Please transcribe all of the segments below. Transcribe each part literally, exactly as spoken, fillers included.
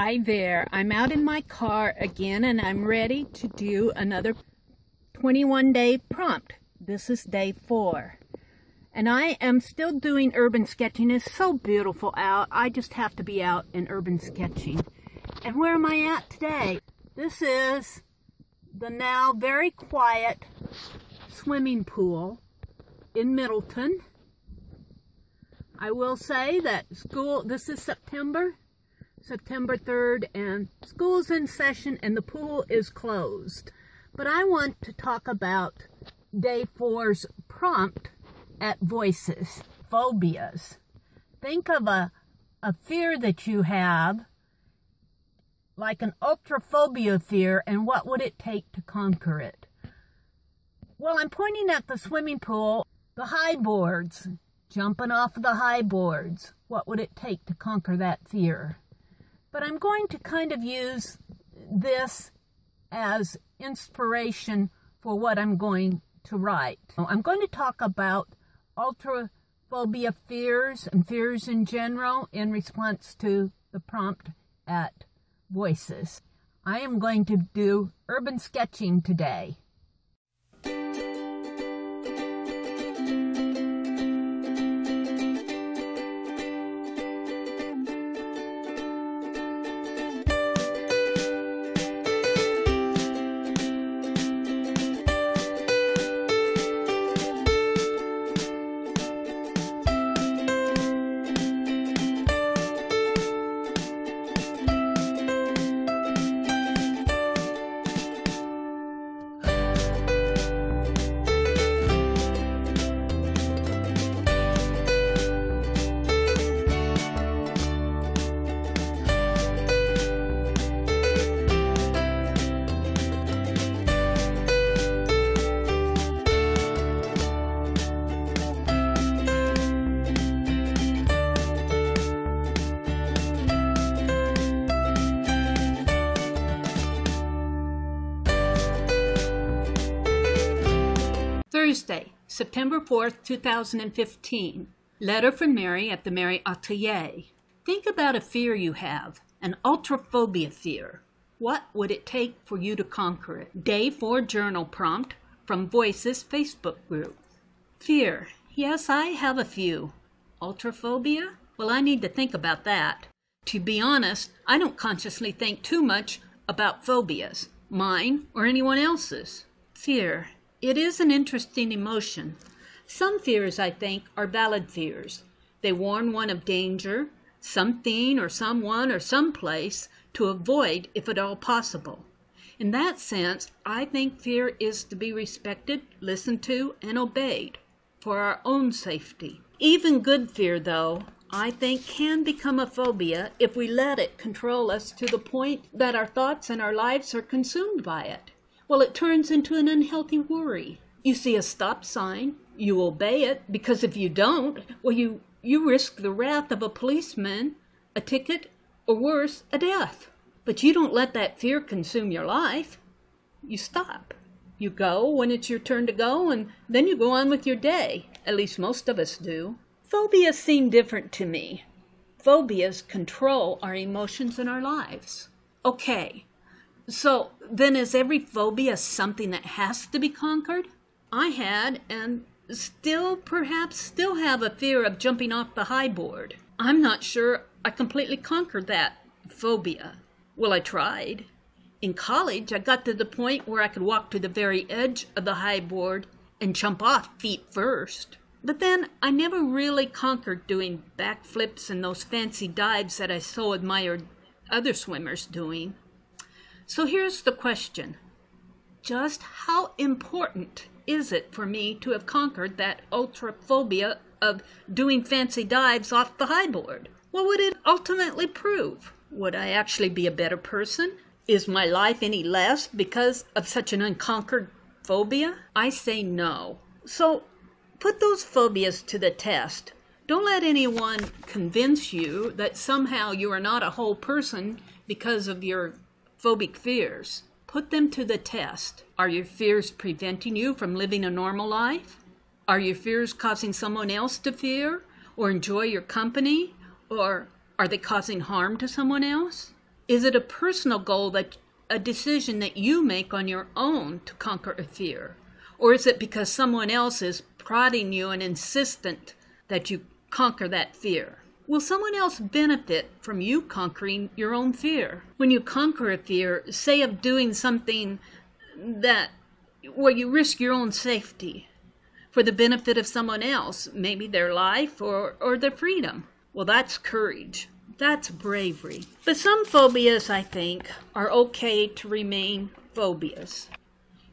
Hi there, I'm out in my car again and I'm ready to do another twenty-one day prompt. This is day four. And I am still doing urban sketching. It's so beautiful out. I just have to be out in urban sketching. And where am I at today? This is the now very quiet swimming pool in Middleton. I will say that school, this is September. September third, and school's in session and the pool is closed. But I want to talk about day four's prompt at Voices, phobias. Think of a, a fear that you have, like an ultraphobia fear, and what would it take to conquer it? Well, I'm pointing at the swimming pool, the high boards, jumping off the high boards. What would it take to conquer that fear? But I'm going to kind of use this as inspiration for what I'm going to write. I'm going to talk about ultraphobia fears and fears in general in response to the prompt at Voices. I am going to do urban sketching today. Thursday, September fourth, two thousand fifteen. Letter from Meri at the Meri Atelier. Think about a fear you have, an ultraphobia fear. What would it take for you to conquer it? Day four journal prompt from Voices Facebook group. Fear. Yes, I have a few. Ultraphobia? Well, I need to think about that. To be honest, I don't consciously think too much about phobias, mine or anyone else's. Fear. It is an interesting emotion. Some fears, I think, are valid fears. They warn one of danger, something or someone or someplace to avoid if at all possible. In that sense, I think fear is to be respected, listened to, and obeyed for our own safety. Even good fear, though, I think can become a phobia if we let it control us to the point that our thoughts and our lives are consumed by it. Well, it turns into an unhealthy worry. You see a stop sign, you obey it, because if you don't, well, you, you risk the wrath of a policeman, a ticket, or worse, a death. But you don't let that fear consume your life. You stop. You go when it's your turn to go, and then you go on with your day. At least most of us do. Phobias seem different to me. Phobias control our emotions and our lives. Okay. So then is every phobia something that has to be conquered? I had and still perhaps still have a fear of jumping off the high board. I'm not sure I completely conquered that phobia. Well, I tried. In college, I got to the point where I could walk to the very edge of the high board and jump off feet first. But then I never really conquered doing backflips and those fancy dives that I so admired other swimmers doing. So here's the question. Just how important is it for me to have conquered that ultraphobia of doing fancy dives off the high board? What would it ultimately prove? Would I actually be a better person? Is my life any less because of such an unconquered phobia? I say no. So put those phobias to the test. Don't let anyone convince you that somehow you are not a whole person because of your phobic fears. Put them to the test. Are your fears preventing you from living a normal life? Are your fears causing someone else to fear or enjoy your company? Or are they causing harm to someone else? Is it a personal goal, that a decision that you make on your own to conquer a fear? Or is it because someone else is prodding you and insistent that you conquer that fear? Will someone else benefit from you conquering your own fear? When you conquer a fear, say of doing something that where you risk your own safety for the benefit of someone else, maybe their life or, or their freedom. Well, that's courage. That's bravery. But some phobias, I think, are okay to remain phobias.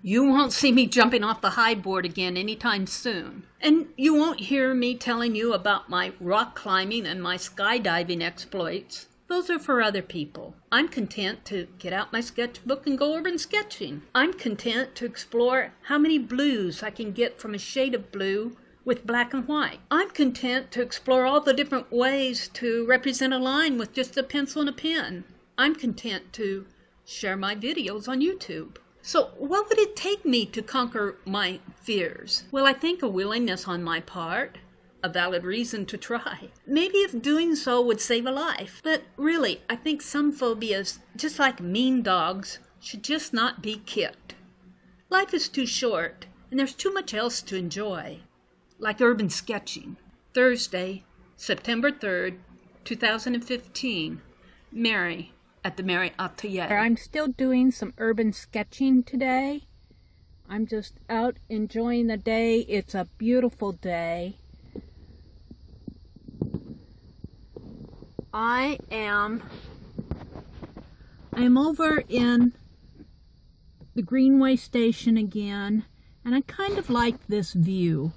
You won't see me jumping off the high board again anytime soon. And you won't hear me telling you about my rock climbing and my skydiving exploits. Those are for other people. I'm content to get out my sketchbook and go urban sketching. I'm content to explore how many blues I can get from a shade of blue with black and white. I'm content to explore all the different ways to represent a line with just a pencil and a pen. I'm content to share my videos on YouTube. So what would it take me to conquer my fears? Well, I think a willingness on my part, a valid reason to try. Maybe if doing so would save a life. But really, I think some phobias, just like mean dogs, should just not be kicked. Life is too short, and there's too much else to enjoy, like urban sketching. Thursday, September third, two thousand fifteen. Meri. At the Meri Atelier. I'm still doing some urban sketching today. I'm just out enjoying the day. It's a beautiful day. I am I'm over in the Greenway Station again, and I kind of like this view.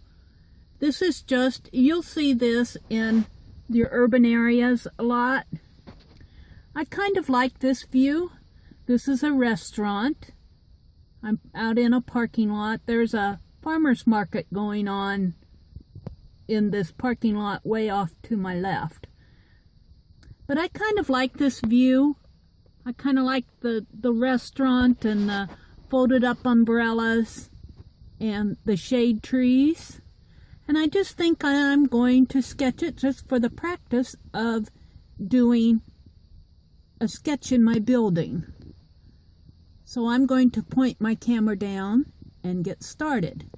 This is just, you'll see this in your urban areas a lot. I kind of like this view. This is a restaurant. I'm out in a parking lot. There's a farmer's market going on in this parking lot way off to my left. But I kind of like this view. I kind of like the, the restaurant and the folded up umbrellas and the shade trees. And I just think I'm going to sketch it just for the practice of doing a sketch in my building. So I'm going to point my camera down and get started.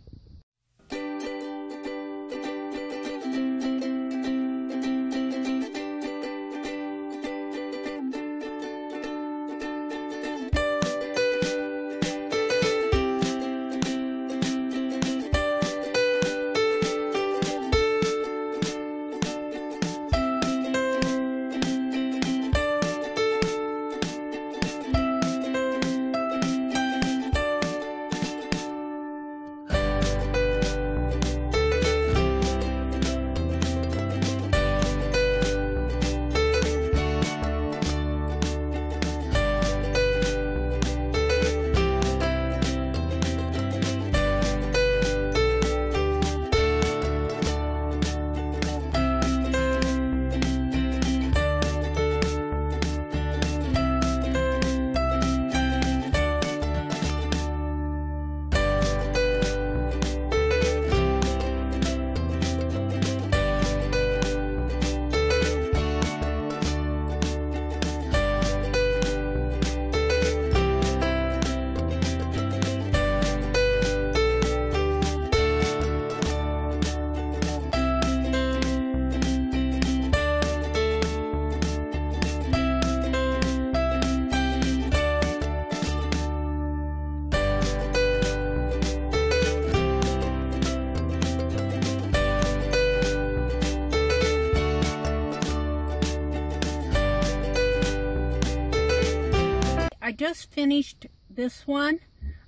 I just finished this one.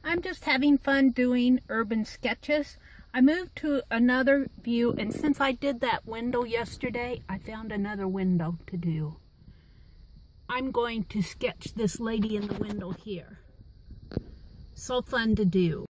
I'm just having fun doing urban sketches. I moved to another view, and since I did that window yesterday, I found another window to do. I'm going to sketch this lady in the window here. So fun to do.